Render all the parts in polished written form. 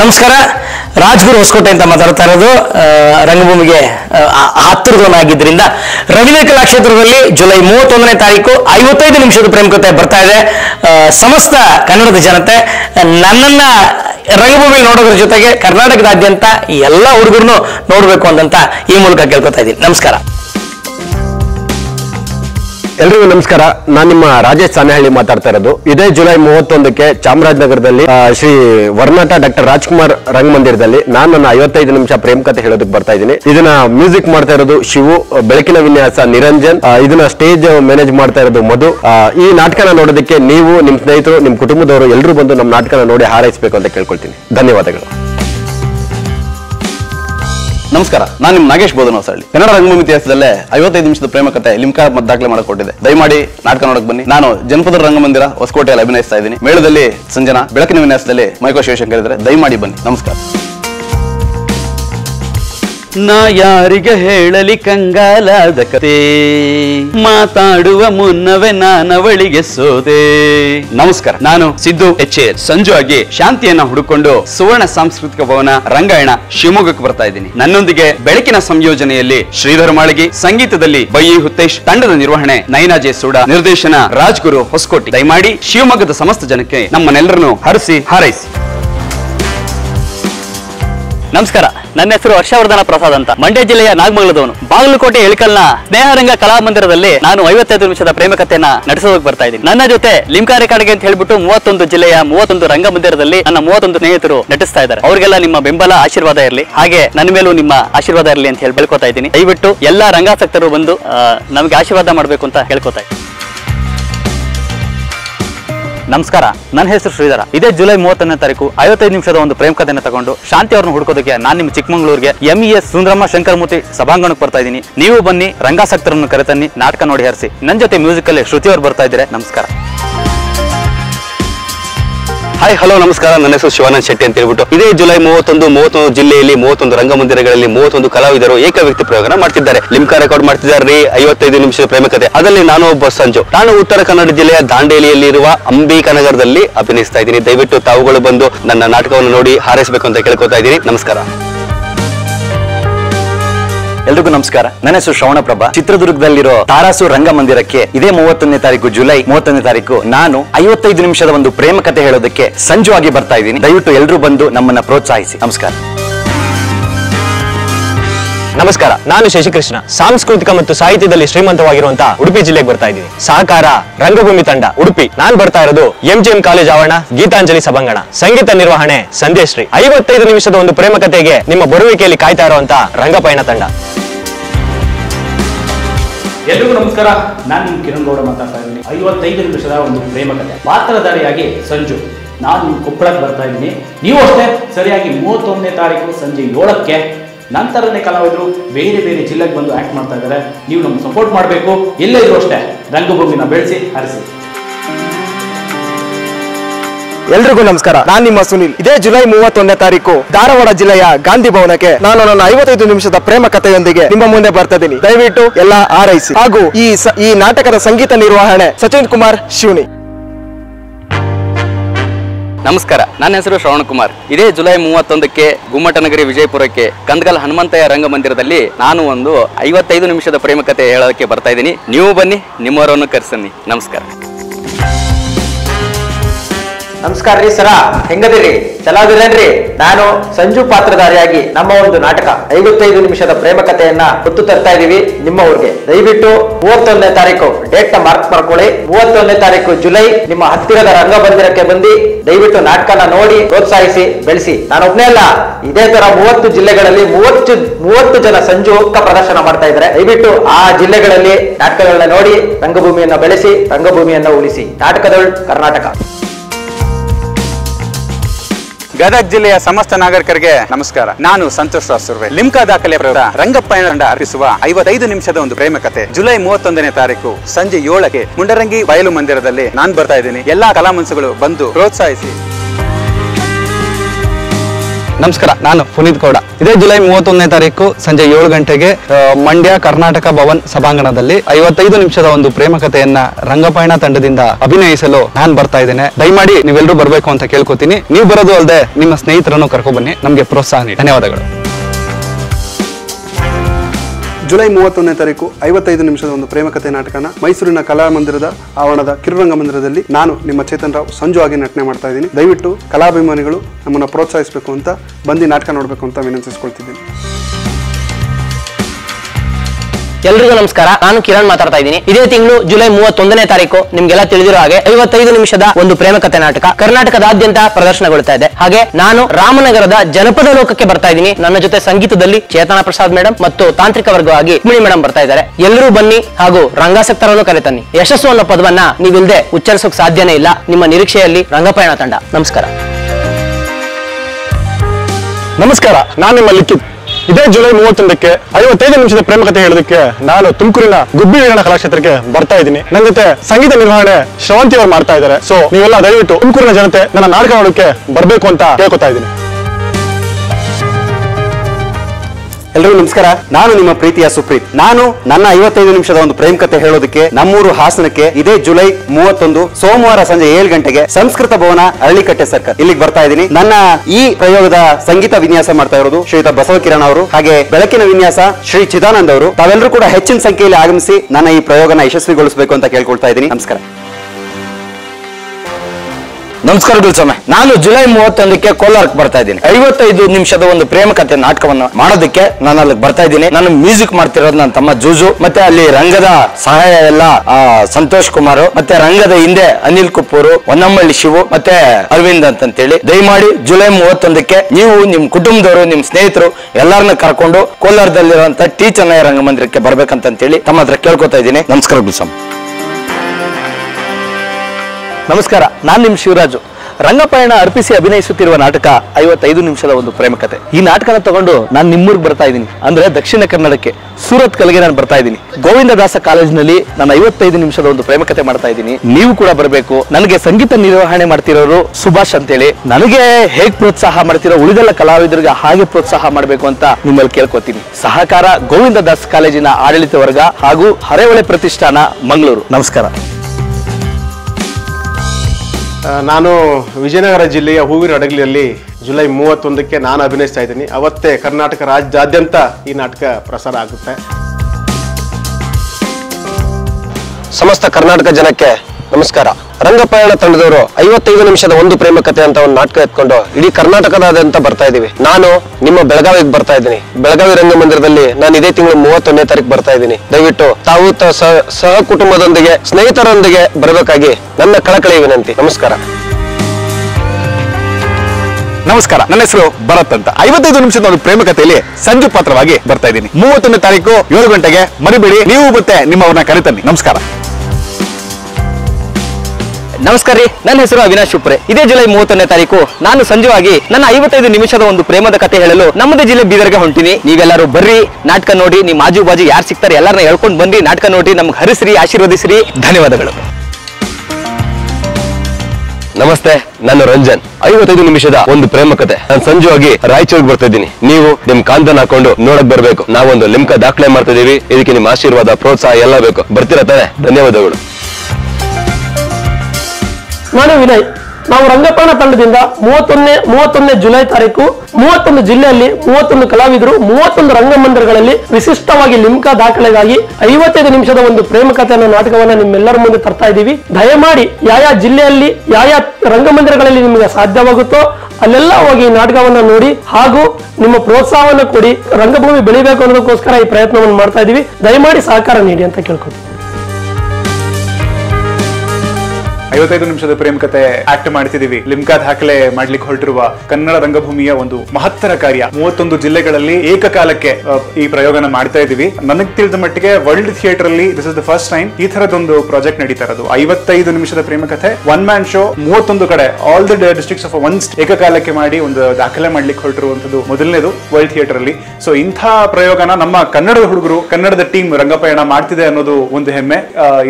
ನಮಸ್ಕಾರ ರಾಜಗುರು ಹೊಸಕೋಟೆ ಅಂತ ಮಾತಾಡ್ತಾ ಇರೋದು ರಂಗಭೂಮಿಗೆ ಹತ್ತಿರದವನಾಗಿದ್ದರಿಂದ ರವಿನ ಕಲಾಕ್ಷೇತ್ರದಲ್ಲಿ ಜುಲೈ 31ನೇ ತಾರೀಕು 55 ನಿಮಿಷದ ಪ್ರೇಮಕಥೆ ಬರ್ತಾ ಇದೆ ಸಮಸ್ತ ಕನ್ನಡದ ಜನತೆ ನನ್ನನ್ನ ರಂಗಭೂಮಿ ನೋಡೋದ್ರ ಜೊತೆಗೆ ಕರ್ನಾಟಕದಾದ್ಯಂತ ಎಲ್ಲ ಹುಡುಗರನ್ನು ನೋಡಬೇಕು ಅಂತ ಈ ಮೂಲಕ ಕೇಳ್ಕೊತಾ ಇದ್ದೀನಿ ನಮಸ್ಕಾರ एलू नमस्कार नान राजेश सानेहळ्ळी माता जुलाई 31 के चामराजनगर श्री वर्नाट डॉक्टर राजकुमार रंगमंदिर ना 55 निमिष प्रेम कथे हेळोदक्के बर्ता इदीनि म्यूजिक शिवु बेळकिन विन्यास निरंजन स्टेज मैनेज मधु ई नाटकन नोडोदक्के नीवु निम्म स्नेहितरु निम्म कुटुंबदवरु एल्लरू बंदु नम्म नाटकन नोडि हारैसबेकु अंत केळ्कोळ्तीनि धन्यवादगळु नमस्कार ना निम्म नागेश बोधनवसळ्ळी कन्नड रंगभूमि इतिहासदल्ले 55 निमिषद प्रेम कथे लिम्का मद्दाकले माडिकोट्टिद्दे दयमाडि नाटक नोडक्के बन्नि नानु जनपद रंगमंदिर होसकोटेयल्लि अभिनयिस्ता इद्दीनि मेळदल्लि संजना बेळकिन विन्यासदल्लि मैको शिवशंकर इद्दारे दयमाडि बन्नि नमस्कार ना यारिगे हेळलि कंगालाद कथे माताडुव मुन्नवे नानवळिगे सोदे नमस्कार नानु सिद्धू एचए संजुआगि शांतियन्न हुडुकोंडु सुवर्ण सांस्कृतिक भवन ರಂಗಾಯಣ ಶಿವಮೊಗ್ಗಕ್ಕೆ ಬರ್ತಾ ಇದ್ದೀನಿ ನನ್ನೊಂದಿಗೆ ಬೆಳಕಿನ ಸಂಯೋಜನೆಯಲ್ಲಿ ಶ್ರೀಧರ ಮಾಳಿಗೆ ಸಂಗೀತದಲ್ಲಿ ಬೈಯಿ ಹುತ್ತೇಶ್ ತಂಡದ ನಿರ್ವಹಣೆ ನಯನಾ ಜೇಸೂಡ ನಿರ್ದೇಶನ ರಾಜಗುರು ಹೊಸಕೋಟೆ ದಯಮಾಡಿ ಶಿವಮೊಗ್ಗದ ಸಮಸ್ತ ಜನಕ್ಕೆ ನಮ್ಮನ್ನೆಲ್ಲರನ್ನು ಹರಸಿ ಹಾರೈಸಿ नमस्कार ನನ್ನ ಹೆಸರು ಹರ್ಷವರ್ಧನ ಪ್ರಸಾದ್ ಅಂತ ಮಂಡ್ಯ ಜಿಲ್ಲೆಯ ನಾಗಮಂಗಲದವನು ಬಾಗಲಕೋಟೆ ಎಳಕಲ್ನ ಸ್ನೇಹರಂಗ ಕಲಾಮಂದಿರದಲ್ಲಿ ನಾನು 55 ನಿಮಿಷದ ಪ್ರೇಮಕಥೆಯನ್ನು ನಡೆಸೋದಕ್ಕೆ ಬರ್ತಾ ಇದ್ದೀನಿ ನನ್ನ ಜೊತೆ ಲಿಂಕಾ ರೆಕಾರ್ಡ್ಗೆ ಅಂತ ಹೇಳಿಬಿಟ್ಟು 31 ಜಿಲ್ಲೆಯ 31 ರಂಗಮಂದಿರದಲ್ಲಿ ನನ್ನ 31 ಸ್ನೇಹಿತರು ನಟಿಸ್ತಾ ಇದ್ದಾರೆ ಅವರಿಗೆಲ್ಲ ನಿಮ್ಮ ಬೆಂಬಲ ಆಶೀರ್ವಾದ ಇರಲಿ ಹಾಗೆ ನನ್ನ ಮೇಲೂ ನಿಮ್ಮ ಆಶೀರ್ವಾದ ಇರಲಿ ಅಂತ ಹೇಳಿ ಬೆಳ್ಕೋತಾ ಇದ್ದೀನಿ ದಯವಿಟ್ಟು ಎಲ್ಲಾ ರಂಗಾಸಕ್ತರು ಬಂದು ನಮಗೆ ಆಶೀರ್ವಾದ ಮಾಡಬೇಕು ಅಂತ ಹೇಳ್ಕೊತಾ ಇದ್ದೀನಿ नमस्कार ನನ್ನ ಹೆಸರು ಶ್ರೀಧರ ಇದೇ ಜುಲೈ 31ನೇ ತಾರೀಕು 55 ನಿಮಿಷದ ಒಂದು ಪ್ರೇಮ ಕಥೆಯನ್ನು ತಗೊಂಡು ಶಾಂತಿ ಅವರನ್ನು ಹುಡುಕೋದಕ್ಕೆ ನಾನು ನಿಮ್ಮ ಚಿಕ್ಕಮಗಳೂರಿಗೆ ಎಂಇಎಸ್ ಸುಂದರಮ್ಮ ಶಂಕರಮೂರ್ತಿ ಸಭಾಂಗಣಕ್ಕೆ ಬರ್ತಾ ಇದ್ದೀನಿ ನೀವು ಬನ್ನಿ ರಂಗಾಸಕ್ತರನ್ನು ಕರೆತನ್ನಿ ನಾಟಕ ನೋಡಿ ಹರಿಸಿ ನನ್ನ ಜೊತೆ ಮ್ಯೂಸಿಕ್ ಅಲ್ಲಿ ಶ್ರುತಿ ಅವರು ಬರ್ತಾ ಇದ್ದಾರೆ ನಮಸ್ಕಾರ ಹಾಯ್ ಹಲೋ ನಮಸ್ಕಾರ ನನ್ನ ಹೆಸರು ಶಿವಾನಂದ್ ಶೆಟ್ಟಿ ಅಂತ ಹೇಳಿಬಿಟ್ಟು ಇದೇ ಜುಲೈ 31 ಜಿಲ್ಲೆಯಲ್ಲಿ 31 ರಂಗಮಂದಿರಗಳಲ್ಲಿ 31 ಕಲಾವಿದರು ಏಕವ್ಯಕ್ತಿ ಪ್ರಯೋಗ ಮಾಡ್ತಿದ್ದಾರೆ ಲಿಮ್ಕಾ ರೆಕಾರ್ಡ್ ಮಾಡ್ತಿದ್ದಾರೆ 55 ನಿಮಿಷದ ಪ್ರೇಮಕಥೆ ಅದರಲ್ಲಿ ನಾನು ಒಬ್ಬ ಸಂಜು ನಾನು ಉತ್ತರ ಕನ್ನಡ ಜಿಲ್ಲೆಯ ದಾಂಡೇಲಿಯಲ್ಲಿರುವ ಅಂಬಿಕಾನಗರದಲ್ಲಿ ಅಭಿನಯಿಸ್ತಾ ಇದ್ದೀನಿ ದಯವಿಟ್ಟು ತಾವುಗಳು ಬಂದು ನನ್ನ ನಾಟಕವನ್ನು ನೋಡಿ ಹಾರೈಸಬೇಕು ಅಂತ ಕೇಳ್ಕೊತಾ ಇದ್ದೀನಿ ನಮಸ್ಕಾರ एल्लरिगू नमस्कार नन्न हेसरु श्रवणप्रभा चित्रदुर्गदल्लिरो तारासु ರಂಗಮಂದಿರಕ್ಕೆ ಇದೇ 31ನೇ ತಾರೀಕು ಜುಲೈ 31ನೇ ತಾರೀಕು ನಾನು 55 ನಿಮಿಷದ ಒಂದು ಪ್ರೇಮ ಕಥೆ ಹೇಳೋದಕ್ಕೆ ಸಂಜುವಾಗಿ ಬರ್ತಾ ಇದ್ದೀನಿ ದಯವಿಟ್ಟು ಎಲ್ಲರೂ ಬಂದು ನಮ್ಮನ್ನ ಪ್ರೋತ್ಸಾಹಿಸಿ ನಮಸ್ಕಾರ ನಮಸ್ಕಾರ ನಾನು ಶಶಿಕೃಷ್ಣ ಸಾಂಸ್ಕೃತಿಕ ಮತ್ತು ಸಾಹಿತ್ಯದಲ್ಲಿ ಶ್ರೀಮಂತವಾಗಿರುವಂತ ಉಡುಪಿ ಜಿಲ್ಲೆಗೆ ಬರ್ತಾ ಇದ್ದೀನಿ ಸಹಕಾರ ರಂಗಭೂಮಿ ತಂಡ ಉಡುಪಿ ನಾನು ಬರ್ತಾ ಇರೋದು ಎಂಜಿಎಂ ಕಾಲೇಜ್ ಆವರಣ ಗೀತಾಂಜಲಿ ಸಭಾಂಗಣ ಸಂಗೀತ ನಿರ್ವಹಣೆ ಸಂದೇಶ್ರೀ 55 ನಿಮಿಷದ ಒಂದು ಪ್ರೇಮ ಕಥೆಗೆ ನಿಮ್ಮ ಬರುವಿಕೆಯಲ್ಲಿ ಕಾಯ್ತಾ ಇರುವಂತ ರಂಗಪಯಣ ತಂಡ ಎಲ್ಲರಿಗೂ ನಮಸ್ಕಾರ ನಾನು ನಿಮ್ಮ ಕಿರಣ್ ಗೌಡ ಮಾತಾಡ್ತಾ ಇದ್ದೀನಿ 55 ನಿಮಿಷದ ಒಂದು ಪ್ರೇಮ ಕಥೆ ಪಾತ್ರಧಾರಿಯಾಗಿ ಸಂಜು ನಾನು ಕೊಪ್ಪಳಕ್ಕೆ ಬರ್ತಾ ಇದ್ದೀನಿ ನೀವು ಅಷ್ಟೇ ಸರಿಯಾಗಿ 31ನೇ ತಾರೀಕು ಸಂಜೆ 7ಕ್ಕೆ ನಂತರನೇ ಕಲಾವಿದರು ಬೇರೆ ಬೇರೆ ಜಿಲ್ಲೆಗೆ ಬಂದು ಆಕ್ಟ್ ಮಾಡ್ತಾ ಇದ್ದಾರೆ ನೀವು ನಮ್ಗೆ ಸಪೋರ್ಟ್ ಮಾಡಬೇಕು ಎಲ್ಲೇ ಇದ್ರೂ ಅಷ್ಟೇ ರಂಗಭೂಮಿನ ಬೆಳೆಸಿ ಹರಿಸಿ ಎಲ್ರಿಗೂ ನಮಸ್ಕಾರ ನಾನು ನಿಮ್ಮ ಸುನಿಲ್ ಇದೇ ಜುಲೈ 31ನೇ ತಾರೀಕು ಧಾರವಾಡ ಜಿಲ್ಲೆಯ ಗಾಂಧಿ ಭವನಕ್ಕೆ ನಾನು ನನ್ನ 55 ನಿಮಿಷದ ಪ್ರೇಮ ಕಥೆಯೊಂದಿಗೆ ನಿಮ್ಮ ಮುಂದೆ ಬರ್ತಾ ಇದ್ದೀನಿ ದಯವಿಟ್ಟು ಎಲ್ಲ ಆರೈಸಿ ಹಾಗೂ ಈ ನಾಟಕದ ಸಂಗೀತ ನಿರ್ವಹಣೆ ಸಚಿನ್ ಕುಮಾರ್ ಶಿವನಿ ನಮಸ್ಕಾರ ನನ್ನ ಹೆಸರು ಶ್ರವಣ ಕುಮಾರ್ ಇದೇ ಜುಲೈ 31ಕ್ಕೆ ಗುಮ್ಮಟನಗರಿ ವಿಜಯಪುರಕ್ಕೆ ಕಂದಗಲ್ ಹನುಮಂತಯ್ಯ ರಂಗಮಂದಿರದಲ್ಲಿ ನಾನು ಒಂದು 55 ನಿಮಿಷದ ಪ್ರೇಮ ಕಥೆ ಹೇಳೋದಕ್ಕೆ ಬರ್ತಾ ಇದ್ದೀನಿ ನೀವು ಬನ್ನಿ ನಿಮ್ಮವರನ್ನು ಕರೆಸನ್ನಿ ನಮಸ್ಕಾರ ನಮಸ್ಕಾರ ರೀ ಸರ ಹೆಂಗದಿರಿ ಚಲಾಗಿರೇನ್ರಿ ನಾನು ಸಂಜು ಪಾತ್ರಧಾರಿಯಾಗಿ ನಮ್ಮ ಒಂದು ನಾಟಕ 55 ನಿಮಿಷದ ಪ್ರೇಮ ಕಥೆಯನ್ನ ಹೊತ್ತು ತರ್ತಾ ಇದೀವಿ ನಿಮ್ಮ ಊರಿಗೆ ದಯವಿಟ್ಟು 31ನೇ ತಾರೀಕು ಡೇಟ್ ನ ಮಾರ್ಕ್ ಮಾಡ್ಕೊಳ್ಳಿ 31ನೇ ತಾರೀಕು ಜುಲೈ ನಿಮ್ಮ ಹತ್ತಿರದ ರಂಗಮಂದಿರಕ್ಕೆ ಬಂದು ದಯವಿಟ್ಟು ನಾಟಕನ ನೋಡಿ ಪ್ರೋತ್ಸಾಹಿಸಿ ಬೆಳೆಸಿ ನಾನು ಒಬ್ಬನೇ ಅಲ್ಲ ಇದೇ ತರ 30 ಜಿಲ್ಲೆಗಳಲ್ಲಿ 30 ಜನ ಸಂಜು ಪ್ರದರ್ಶನ ಮಾಡ್ತಾ ಇದ್ದಾರೆ ದಯವಿಟ್ಟು ಆ ಜಿಲ್ಲೆಗಳಲ್ಲಿ ನಾಟಕಗಳನ್ನ ನೋಡಿ ರಂಗಭೂಮಿಯನ್ನ ಬೆಳೆಸಿ ರಂಗಭೂಮಿಯನ್ನ ಉಳಿಸಿ ನಾಟಕದೊಳ್ ಕರ್ನಾಟಕ ಗದಗ ಜಿಲ್ಲೆಯ ಸಮಸ್ತ ನಾಗರಿಕರಿಗೆ ನಮಸ್ಕಾರ ನಾನು ಸಂತೋಷ್ ರಾಸುರ್ವೆ ಲಿಮ್ಕಾ ದಾಖಲೆ ಪ್ರಕಾರ ರಂಗಪಯಣ ತಂಡ ಅರ್ಪಿಸುವ 55 ನಿಮಿಷದ ಒಂದು ಪ್ರೇಮ ಕಥೆ ಜುಲೈ 31ನೇ ತಾರೀಕು ಸಂಜೆ 7ಕ್ಕೆ ಮುಂಡರಂಗಿ ಬಯಲು ಮಂದಿರದಲ್ಲಿ ನಾನು ಬರ್ತಾ ಇದ್ದೀನಿ ಎಲ್ಲಾ ಕಲಾಮನಸುಗಳು ಬಂದು ಪ್ರೋತ್ಸಾಹಿಸಿ ನಮಸ್ಕಾರ, ನಾನು ಪುನೀತ್ ಗೌಡ. ಇದೇ ಜುಲೈ 31ನೇ ತಾರೀಕು ಸಂಜೆ 7 ಗಂಟೆಗೆ ಮಂಡ್ಯ ಕರ್ನಾಟಕ ಭವನ್ ಸಭಾಂಗಣದಲ್ಲಿ 55 ನಿಮಿಷದ ಒಂದು ಪ್ರೇಮಕಥೆಯನ್ನ ರಂಗಪಯಣ ತಂಡದಿಂದ ಅಭಿನಯಿಸಲು ನಾನು ಬರ್ತಾ ಇದ್ದೇನೆ. ದಯಮಾಡಿ ನೀವೆಲ್ಲರೂ ಬರಬೇಕು ಅಂತ ಕೇಳ್ಕೊತೀನಿ. ನೀವು ಬರೋದು ಅಲ್ಲದೆ ನಿಮ್ಮ ಸ್ನೇಹಿತರನ್ನು ಕರ್ಕೊಂಡು ಬನ್ನಿ, ನಮಗೆ ಪ್ರೋತ್ಸಾಹ ನೀಡಿ. ಧನ್ಯವಾದಗಳು. ಜುಲೈ 31ನೇ ತಾರೀಕು 55 ನಿಮಿಷದ ಒಂದು ಪ್ರೇಮಕಥೆ ನಾಟಕನ ಮೈಸೂರಿನ ಕಲಾಮಂದಿರದ ಆವರಣದ ಕಿರುರಂಗ ಮಂದಿರದಲ್ಲಿ ನಾನು ನಿಮ್ಮ ಚೇತನ್ ರಾವ್ ಸಂಜು ಆಗಿ ನಟನೆ ಮಾಡ್ತಾ ಇದ್ದೀನಿ. ದಯವಿಟ್ಟು ಕಲಾಭಿಮಾನಿಗಳು ನಮ್ಮನ್ನು ಪ್ರೋತ್ಸಾಹಿಸಬೇಕು ಅಂತ, ಬಂದು ನಾಟಕ ನೋಡಬೇಕು ಅಂತ ವಿನಂತಿಸ್ಕೊಳ್ತಿದ್ದೀನಿ. ಎಲ್ರಿಗೂ ನಮಸ್ಕಾರ, ನಾನು ಕಿರಣ್ ಮಾತಾಡ್ತಾ ಇದ್ದೀನಿ. ಇದೇ ತಿಂಗಳು ಜುಲೈ 31ನೇ ತಾರೀಕು ನಿಮ್ಗೆಲ್ಲ ತಿಳಿದಿರೋ ಹಾಗೆ 55 ನಿಮಿಷದ ಒಂದು ಪ್ರೇಮಕಥೆ ನಾಟಕ ಕರ್ನಾಟಕದಾದ್ಯಂತ ಪ್ರದರ್ಶನಗೊಳ್ತಾ ಇದೆ. ಹಾಗೆ ನಾನು ರಾಮನಗರದ ಜನಪದ ಲೋಕಕ್ಕೆ ಬರ್ತಾ ಇದ್ದೀನಿ. ನನ್ನ ಜೊತೆ ಸಂಗೀತದಲ್ಲಿ ಚೇತನ ಪ್ರಸಾದ್ ಮೇಡಮ್ ಮತ್ತು ತಾಂತ್ರಿಕ ವರ್ಗವಾಗಿ ಮಿಣಿ ಮೇಡಮ್ ಬರ್ತಾ ಇದ್ದಾರೆ. ಎಲ್ಲರೂ ಬನ್ನಿ ಹಾಗೂ ರಂಗಾಸಕ್ತರನ್ನು ಕರೆತನ್ನಿ. ಯಶಸ್ಸು ಅನ್ನೋ ಪದವನ್ನ ನೀವಿಲ್ಲದೆ ಉಚ್ಚರಿಸೋಕೆ ಸಾಧ್ಯನೇ ಇಲ್ಲ. ನಿಮ್ಮ ನಿರೀಕ್ಷೆಯಲ್ಲಿ ರಂಗಪಯಣ ತಂಡ. ನಮಸ್ಕಾರ, ನಾನು ನಿಮ್ಮ ಲಿಖಿತ್. ಇದೇ ಜುಲೈ 31ಕ್ಕೆ 55 ನಿಮಿಷದ ಪ್ರೇಮಕಥೆ ಹೇಳೋದಕ್ಕೆ ನಾನು ತುಮಕೂರಿನ ಗುಬ್ಬಿ ವೀರಣ್ಣ ಕಲಾಕ್ಷೇತ್ರಕ್ಕೆ ಬರ್ತಾ ಇದ್ದೀನಿ. ನನ್ನ ಜೊತೆ ಸಂಗೀತ ನಿರ್ವಹಣೆ ಶ್ರವಂತಿ ಅವರು ಮಾಡ್ತಾ ಇದ್ದಾರೆ. ಸೊ ನೀವೆಲ್ಲ ದಯವಿಟ್ಟು ತುಮಕೂರಿನ ಜನತೆ ನನ್ನ ನಾಟಕ ನೋಡೋಕೆ ಬರಬೇಕು ಅಂತ ಕೇಳ್ಕೊತಾ ಇದ್ದೀನಿ. ಎಲ್ರಿಗೂ ನಮಸ್ಕಾರ, ನಾನು ನಿಮ್ಮ ಪ್ರೀತಿಯ ಸುಪ್ರೀತ್. ನಾನು ನನ್ನ 55 ನಿಮಿಷದ ಒಂದು ಪ್ರೇಮ ಕಥೆ ಹೇಳೋದಕ್ಕೆ ನಮ್ಮೂರು ಹಾಸನಕ್ಕೆ ಇದೇ ಜುಲೈ 31 ಸೋಮವಾರ ಸಂಜೆ 7 ಗಂಟೆಗೆ ಸಂಸ್ಕೃತ ಭವನ ಅರಳಿಕಟ್ಟೆ ಸರ್ಕಲ್ ಇಲ್ಲಿಗೆ ಬರ್ತಾ ಇದ್ದೀನಿ. ನನ್ನ ಈ ಪ್ರಯೋಗದ ಸಂಗೀತ ವಿನ್ಯಾಸ ಮಾಡ್ತಾ ಇರೋದು ಶ್ರೀಯುತ ಬಸವ ಕಿರಣ್ ಅವರು, ಹಾಗೆ ಬೆಳಕಿನ ವಿನ್ಯಾಸ ಶ್ರೀ ಚಿದಾನಂದ್ ಅವರು. ತಾವೆಲ್ಲರೂ ಕೂಡ ಹೆಚ್ಚಿನ ಸಂಖ್ಯೆಯಲ್ಲಿ ಆಗಮಿಸಿ ನನ್ನ ಈ ಪ್ರಯೋಗನ ಯಶಸ್ವಿಗೊಳಿಸಬೇಕು ಅಂತ ಕೇಳ್ಕೊಳ್ತಾ ಇದ್ದೀನಿ. ನಮಸ್ಕಾರ. ನಮಸ್ಕಾರ ಗುಲ್ಸಮೆ, ನಾನು ಜುಲೈ 31ಕ್ಕೆ ಕೋಲಾರಕ್ಕೆ ಬರ್ತಾ ಇದ್ದೀನಿ. 55 ನಿಮಿಷದ ಒಂದು ಪ್ರೇಮ ಕಥೆ ನಾಟಕವನ್ನು ಮಾಡೋದಕ್ಕೆ ನಾನು ಅಲ್ಲಿ ಬರ್ತಾ ಇದ್ದೀನಿ. ನಾನು ಮ್ಯೂಸಿಕ್ ಮಾಡ್ತಿರೋದು ನನ್ನ ತಮ್ಮ ಜೂಜು, ಮತ್ತೆ ಅಲ್ಲಿ ರಂಗದ ಸಹಾಯ ಎಲ್ಲ ಸಂತೋಷ್ ಕುಮಾರ್, ಮತ್ತೆ ರಂಗದ ಹಿಂದೆ ಅನಿಲ್ ಕಪೂರ್, ಹೊನ್ನಮಳ್ಳಿ ಶಿವು, ಮತ್ತೆ ಅರವಿಂದ್ ಅಂತೇಳಿ. ದಯಮಾಡಿ ಜುಲೈ 31ಕ್ಕೆ ನೀವು ನಿಮ್ ಕುಟುಂಬದವರು, ನಿಮ್ ಸ್ನೇಹಿತರು ಎಲ್ಲರನ್ನ ಕರ್ಕೊಂಡು ಕೋಲಾರದಲ್ಲಿರುವಂತಹ ಟಿ ಚೆನ್ನೈ ರಂಗಮಂದಿರಕ್ಕೆ ಬರ್ಬೇಕಂತೇಳಿ ತಮ್ಮ ಹತ್ರ ಕೇಳ್ಕೊತಾ ಇದ್ದೀನಿ. ನಮಸ್ಕಾರ ಗುಲ್ಸಮ್. ನಮಸ್ಕಾರ, ನಾನು ನಿಮ್ಮ ಶಿವರಾಜು. ರಂಗಪಯಣ ಅರ್ಪಿಸಿ ಅಭಿನಯಿಸುತ್ತಿರುವ ನಾಟಕ 55 ನಿಮಿಷದ ಒಂದು ಪ್ರೇಮಕಥೆ. ಈ ನಾಟಕನ ತಗೊಂಡು ನಾನು ನಿಮ್ಮೂರಿಗೆ ಬರ್ತಾ ಇದ್ದೀನಿ, ಅಂದ್ರೆ ದಕ್ಷಿಣ ಕನ್ನಡಕ್ಕೆ ಸೂರತ್ ಕಲೆಗೆ ನಾನು ಬರ್ತಾ ಇದ್ದೀನಿ. ಗೋವಿಂದ ದಾಸ ಕಾಲೇಜಿನಲ್ಲಿ ನಾನು 55 ನಿಮಿಷದ ಒಂದು ಪ್ರೇಮಕಥೆ ಮಾಡ್ತಾ ಇದ್ದೀನಿ. ನೀವು ಕೂಡ ಬರಬೇಕು. ನನಗೆ ಸಂಗೀತ ನಿರ್ವಹಣೆ ಮಾಡ್ತಿರೋರು ಸುಭಾಷ್ ಅಂತೇಳಿ. ನನಗೆ ಹೇಗೆ ಪ್ರೋತ್ಸಾಹ ಮಾಡ್ತಿರೋ ಉಳಿದೆಲ್ಲ ಕಲಾವಿದರಿಗೆ ಹಾಗೆ ಪ್ರೋತ್ಸಾಹ ಮಾಡಬೇಕು ಅಂತ ನಿಮ್ಮಲ್ಲಿ ಕೇಳ್ಕೊತೀನಿ. ಸಹಕಾರ ಗೋವಿಂದ ದಾಸ್ ಕಾಲೇಜಿನ ಆಡಳಿತ ವರ್ಗ ಹಾಗೂ ಹರೇವಳೆ ಪ್ರತಿಷ್ಠಾನ, ಮಂಗಳೂರು. ನಮಸ್ಕಾರ, ನಾನು ವಿಜಯನಗರ ಜಿಲ್ಲೆಯ ಹೂವಿನ ಹಡಗಲಿಯಲ್ಲಿ ಜುಲೈ 31ಕ್ಕೆ ನಾನು ಅಭಿನಯಿಸ್ತಾ ಇದ್ದೀನಿ. ಅವತ್ತೇ ಕರ್ನಾಟಕ ರಾಜ್ಯಾದ್ಯಂತ ಈ ನಾಟಕ ಪ್ರಸಾರ ಆಗುತ್ತೆ. ಸಮಸ್ತ ಕರ್ನಾಟಕ ಜನಕ್ಕೆ ನಮಸ್ಕಾರ. ರಂಗಪಯಣ ತಂಡದವರು 55 ನಿಮಿಷದ ಒಂದು ಪ್ರೇಮ ಕಥೆ ಅಂತ ಒಂದು ನಾಟಕ ಎತ್ಕೊಂಡು ಇಡೀ ಕರ್ನಾಟಕದಾದ್ಯಂತ ಬರ್ತಾ ಇದೀವಿ. ನಾನು ನಿಮ್ಮ ಬೆಳಗಾವಿಗೆ ಬರ್ತಾ ಇದ್ದೀನಿ. ಬೆಳಗಾವಿ ರಂಗಮಂದಿರದಲ್ಲಿ ನಾನು ಇದೇ ತಿಂಗಳು 31ನೇ ತಾರೀಕು ಬರ್ತಾ ಇದ್ದೀನಿ. ದಯವಿಟ್ಟು ತಾವು ಸಹ ಕುಟುಂಬದೊಂದಿಗೆ, ಸ್ನೇಹಿತರೊಂದಿಗೆ ಬರಬೇಕಾಗಿ ನನ್ನ ಕಳಕಳಿ ವಿನಂತಿ. ನಮಸ್ಕಾರ. ನಮಸ್ಕಾರ, ನನ್ನ ಹೆಸರು ಭರತ್ ಅಂತ. 55 ನಿಮಿಷದ ಒಂದು ಪ್ರೇಮ ಕಥೆಯಲ್ಲಿ ಸಂಜು ಪಾತ್ರವಾಗಿ ಬರ್ತಾ ಇದ್ದೀನಿ. 31ನೇ ತಾರೀಕು 7 ಗಂಟೆಗೆ ಮರಿಬೇಡಿ. ನೀವು ಮತ್ತೆ ನಿಮ್ಮವ್ರನ್ನ ಕರೆತನ್ನಿ. ನಮಸ್ಕಾರ. ನಮಸ್ಕಾರ ರೀ, ನನ್ನ ಹೆಸರು ಅವಿನಾಶ್ ಉಪ್ರೆ. ಇದೇ ಜುಲೈ 31ನೇ ತಾರೀಕು ನಾನು ಸಂಜೆವಾಗಿ ನನ್ನ 55 ನಿಮಿಷದ ಒಂದು ಪ್ರೇಮದ ಕಥೆ ಹೇಳಲು ನಮ್ಮದೇ ಜಿಲ್ಲೆ ಬೀದರ್ಗೆ ಹೊಂಟಿನಿ. ನೀವೆಲ್ಲರೂ ಬರ್ರಿ, ನಾಟಕ ನೋಡಿ. ನಿಮ್ಮ ಆಜು ಬಾಜು ಯಾರು ಸಿಗ್ತಾರೆ ಎಲ್ಲರನ್ನ ಹೇಳ್ಕೊಂಡು ಬಂದ್ರಿ, ನಾಟಕ ನೋಡಿ, ನಮ್ಗೆ ಹರಿಸ್ರಿ, ಆಶೀರ್ವದಿಸ್ರಿ. ಧನ್ಯವಾದಗಳು. ನಮಸ್ತೆ, ನಾನು ರಂಜನ್. 55 ನಿಮಿಷದ ಒಂದು ಪ್ರೇಮ ಕಥೆ ನಾನು ಸಂಜೆವಾಗಿ ರಾಯಚೂರಿಗೆ ಬರ್ತಾ ಇದ್ದೀನಿ. ನೀವು ನಿಮ್ ಕಾಂತನ್ ಹಾಕೊಂಡು ನೋಡಕ್ ಬರ್ಬೇಕು. ನಾವೊಂದು ಲಿಮ್ಕ ದಾಖಲೆ ಮಾಡ್ತಾ ಇದೀವಿ. ಇದಕ್ಕೆ ನಿಮ್ಮ ಆಶೀರ್ವಾದ, ಪ್ರೋತ್ಸಾಹ ಎಲ್ಲ ಬೇಕು. ಬರ್ತೀರಾ ತಾನೆ? ಧನ್ಯವಾದಗಳು. ನಾನು ವಿನಯ್. ನಾವು ರಂಗಪಯಣ ತಂಡದಿಂದ 31 ಜುಲೈ ತಾರೀಕು 31 ಜಿಲ್ಲೆಯಲ್ಲಿ 31 ಕಲಾವಿದರು 31 ರಂಗಮಂದಿರಗಳಲ್ಲಿ ವಿಶಿಷ್ಟವಾಗಿ ಲಿಮ್ಕಾ ದಾಖಲೆಗಾಗಿ 55 ನಿಮಿಷದ ಒಂದು ಪ್ರೇಮ ಕಥೆ ನಾಟಕವನ್ನ ನಿಮ್ಮೆಲ್ಲರ ಮುಂದೆ ತರ್ತಾ ಇದ್ದೀವಿ. ದಯಮಾಡಿ ಯಾವ ಜಿಲ್ಲೆಯಲ್ಲಿ ಯಾವ ರಂಗಮಂದಿರಗಳಲ್ಲಿ ನಿಮಗೆ ಸಾಧ್ಯವಾಗುತ್ತೋ ಅಲ್ಲೆಲ್ಲ ಹೋಗಿ ಈ ನಾಟಕವನ್ನ ನೋಡಿ ಹಾಗೂ ನಿಮ್ಮ ಪ್ರೋತ್ಸಾಹವನ್ನು ಕೊಡಿ. ರಂಗಭೂಮಿ ಬೆಳಿಬೇಕು ಅನ್ನೋದಕ್ಕೋಸ್ಕರ ಈ ಪ್ರಯತ್ನವನ್ನು ಮಾಡ್ತಾ ಇದೀವಿ. ದಯಮಾಡಿ ಸಹಕಾರ ನೀಡಿ ಅಂತ ಕೇಳ್ಕೊತೀವಿ. 55 ನಿಮಿಷದ ಪ್ರೇಮ ಕಥೆ ಆಕ್ಟ್ ಮಾಡ್ತಿದೀವಿ. ಲಿಮ್ಕಾ ದಾಖಲೆ ಮಾಡ್ಲಿಕ್ಕೆ ಹೊರಟಿರುವ ಕನ್ನಡ ರಂಗಭೂಮಿಯ ಒಂದು ಮಹತ್ತರ ಕಾರ್ಯ. 31 ಜಿಲ್ಲೆಗಳಲ್ಲಿ ಏಕಕಾಲಕ್ಕೆ ಈ ಪ್ರಯೋಗನ ಮಾಡ್ತಾ ಇದೀವಿ. ನನಗೆ ತಿಳಿದ ಮಟ್ಟಿಗೆ ವರ್ಲ್ಡ್ ಥಿಯೇಟರ್ ಅಲ್ಲಿ this is the first time ಈ ತರದೊಂದು ಪ್ರಾಜೆಕ್ಟ್ ನಡೀತಾ ಇರೋದು. 55 ನಿಮಿಷದ ಪ್ರೇಮ ಕಥೆ ಒನ್ ಮ್ಯಾನ್ ಶೋ 31 ಕಡೆ all the districts of once ಏಕಕಾಲಕ್ಕೆ ಮಾಡಿ ಒಂದು ದಾಖಲೆ ಮಾಡ್ಲಿಕ್ಕೆ ಹೊರಟಿರುವಂತದ್ದು ಮೊದಲನೇದು ವರ್ಲ್ಡ್ ಥಿಯೇಟರ್ ಅಲ್ಲಿ. ಸೊ ಇಂಥ ಪ್ರಯೋಗನ ನಮ್ಮ ಕನ್ನಡದ ಹುಡುಗರು, ಕನ್ನಡದ ಟೀಮ್ ರಂಗಪಯಣ ಮಾಡ್ತಿದೆ ಅನ್ನೋದು ಒಂದು ಹೆಮ್ಮೆ.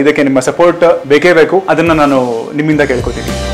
ಇದಕ್ಕೆ ನಿಮ್ಮ ಸಪೋರ್ಟ್ ಬೇಕೇ ಬೇಕು. ಅದನ್ನ ನಾನು ನಿಮ್ಮಿಂದ ಕೇಳ್ಕೊತೀನಿ.